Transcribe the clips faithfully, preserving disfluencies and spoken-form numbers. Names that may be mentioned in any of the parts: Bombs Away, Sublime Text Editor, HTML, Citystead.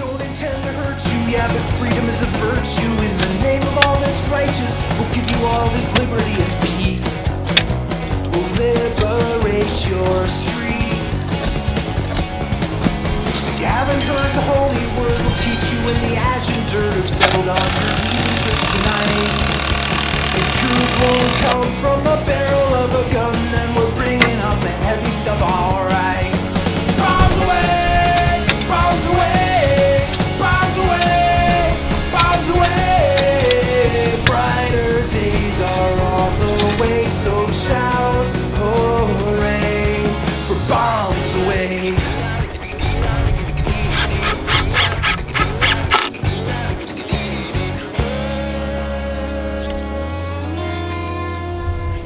don't intend to hurt you, yeah, but freedom is a virtue. In the name of all that's righteous, we'll give you all this liberty and peace. We'll liberate your streets. If you haven't heard the holy word, we'll teach you in the ash and dirt. Who've settled on your heathen church tonight. If truth won't come from a barrel of a gun, then we're bringing up the heavy stuff, alright. Bombs away! Bombs away!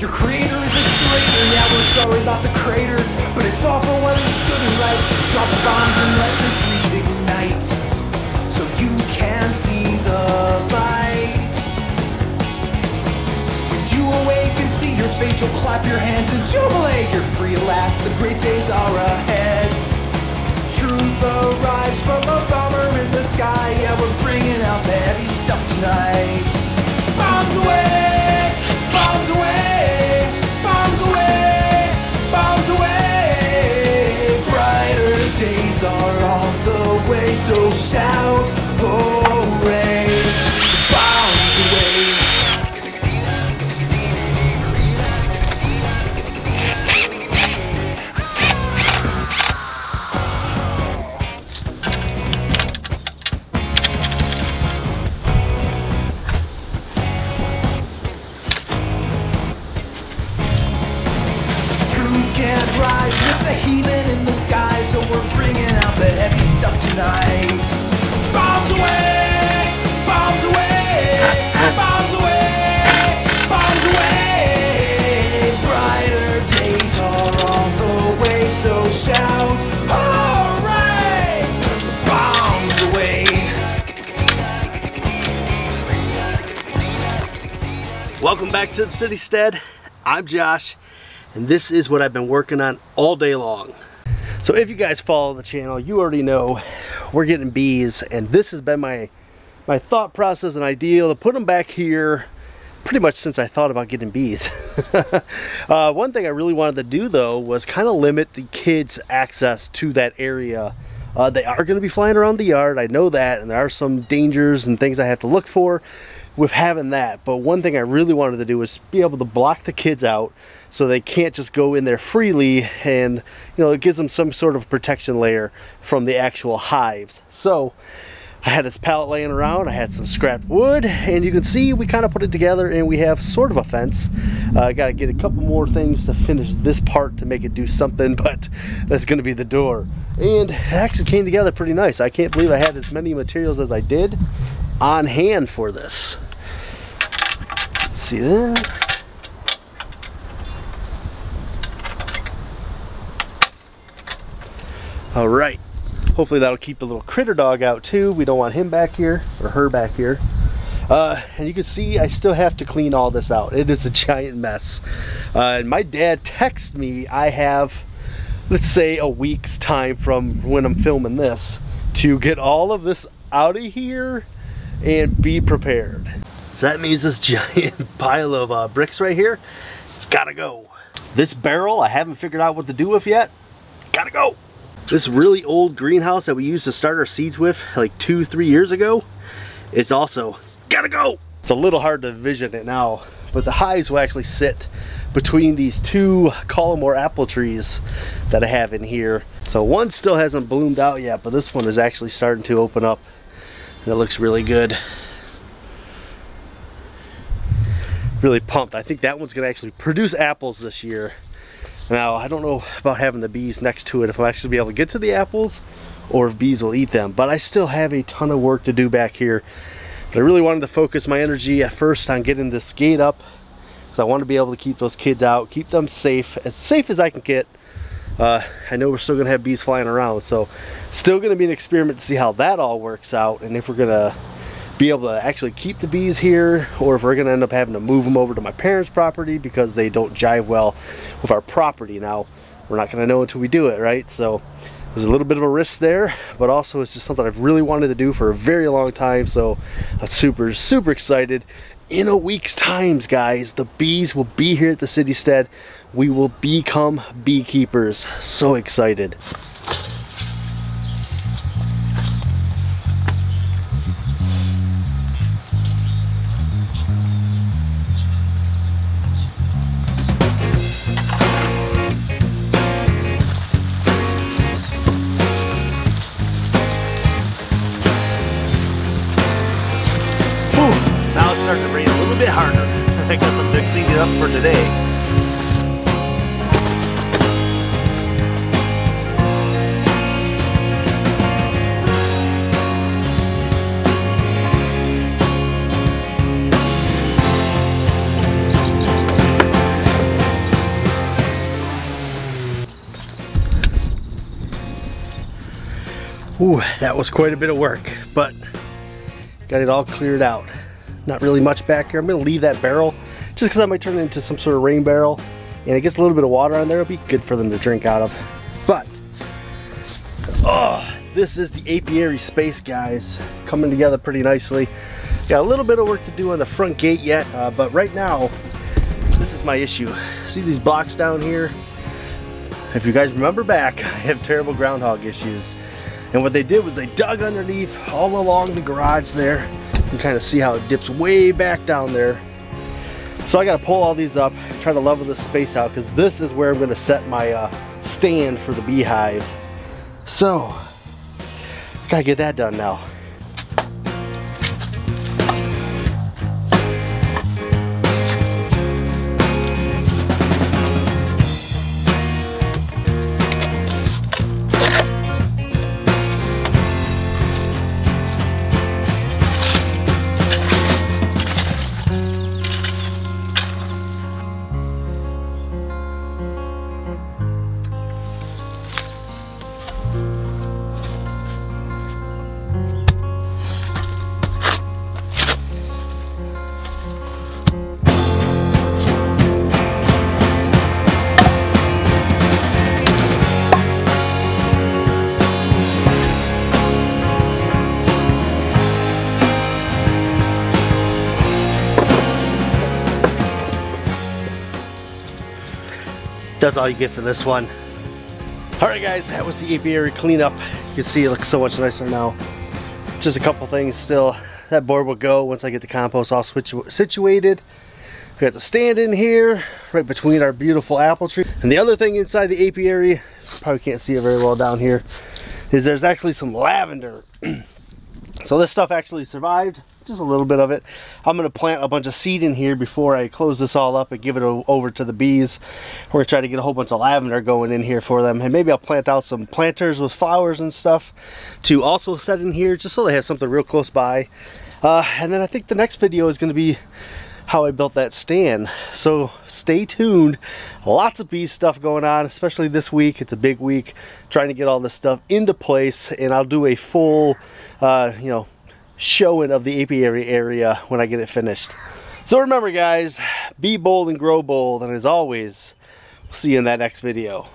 Your creator is a traitor, yeah, we're sorry about the crater, but it's all for what is good and right. Just drop the bombs and let your streets ignite, so you can see the light. When you awake and see your fate, you'll clap your hands and jubilate. You're free at last, the great days are ahead. Truth arrives from a bomber in the sky, yeah, we're bringing out the heavy stuff tonight. Bombs away! Bombs away! Days are on the way, so shout hooray, the bombs away. Truth can't rise with the heathen in the sky, so we're bringing out the heavy stuff tonight. Bombs away! Bombs away! Bombs away! Bombs away! Brighter days are on the way, so shout hooray! Bombs away! Welcome back to the Citystead. I'm Josh, and this is what I've been working on all day long. So if you guys follow the channel, you already know we're getting bees, and this has been my my thought process and idea to put them back here pretty much since I thought about getting bees. uh, one thing I really wanted to do though was kind of limit the kids' access to that area. Uh, they are going to be flying around the yard, I know that, and there are some dangers and things I have to look for with having that, but one thing I really wanted to do was be able to block the kids out so they can't just go in there freely, and you know, it gives them some sort of protection layer from the actual hives. So I had this pallet laying around, I had some scrap wood, and you can see we kind of put it together and we have sort of a fence. I uh, got to get a couple more things to finish this part to make it do something, but that's going to be the door. And it actually came together pretty nice. I can't believe I had as many materials as I did on hand for this. Let's see this. All right. Hopefully that'll keep the little critter dog out too. We don't want him back here or her back here. Uh, and you can see I still have to clean all this out. It is a giant mess. Uh, and my dad texted me, I have, let's say, a week's time from when I'm filming this to get all of this out of here and be prepared. So that means this giant pile of uh, bricks right here, it's gotta go. This barrel, I haven't figured out what to do with yet. Gotta go. This really old greenhouse that we used to start our seeds with like two, three years ago, it's also gotta go. It's a little hard to envision it now, but the hives will actually sit between these two collemore apple trees that I have in here. So one still hasn't bloomed out yet, but this one is actually starting to open up, and it looks really good. Really pumped. I think that one's gonna actually produce apples this year. Now, I don't know about having the bees next to it, if I'll actually be able to get to the apples or if bees will eat them, but I still have a ton of work to do back here. But I really wanted to focus my energy at first on getting this gate up, because I want to be able to keep those kids out, keep them safe, as safe as I can get. Uh, I know we're still going to have bees flying around, so still going to be an experiment to see how that all works out, and if we're going to be able to actually keep the bees here, or if we're gonna end up having to move them over to my parents' property because they don't jive well with our property. Now, we're not gonna know until we do it, right? So was a little bit of a risk there, but also it's just something I've really wanted to do for a very long time, so I'm super, super excited. In a week's time, guys, the bees will be here at the Citystead. We will become beekeepers. So excited. Starting to rain a little bit harder. I guess I'm gonna clean it up for today. Ooh, that was quite a bit of work, but got it all cleared out. Not really much back here. I'm gonna leave that barrel just because I might turn it into some sort of rain barrel, and it gets a little bit of water on there. It'll be good for them to drink out of. But oh, this is the apiary space, guys, coming together pretty nicely. Got a little bit of work to do on the front gate yet, uh, but right now this is my issue. See these blocks down here? If you guys remember back, I have terrible groundhog issues, and what they did was they dug underneath all along the garage there. You kind of see how it dips way back down there. So I got to pull all these up, try to level this space out, because this is where I'm going to set my uh, stand for the beehives. So I got to get that done now. That's all you get for this one. Alright guys, that was the apiary cleanup. You can see it looks so much nicer now. Just a couple things still. That board will go once I get the compost all situ situated. We got the stand in here, right between our beautiful apple tree. And the other thing inside the apiary, probably can't see it very well down here, is there's actually some lavender. So this stuff actually survived, just a little bit of it. I'm going to plant a bunch of seed in here before I close this all up and give it over to the bees. We're going to try to get a whole bunch of lavender going in here for them. And maybe I'll plant out some planters with flowers and stuff to also set in here, just so they have something real close by. Uh, and then I think the next video is going to be how I built that stand. So stay tuned. Lots of bee stuff going on, especially this week. It's a big week trying to get all this stuff into place, and I'll do a full uh, you know, showing of the apiary area when I get it finished. So remember guys, be bold and grow bold, and as always, we'll see you in that next video.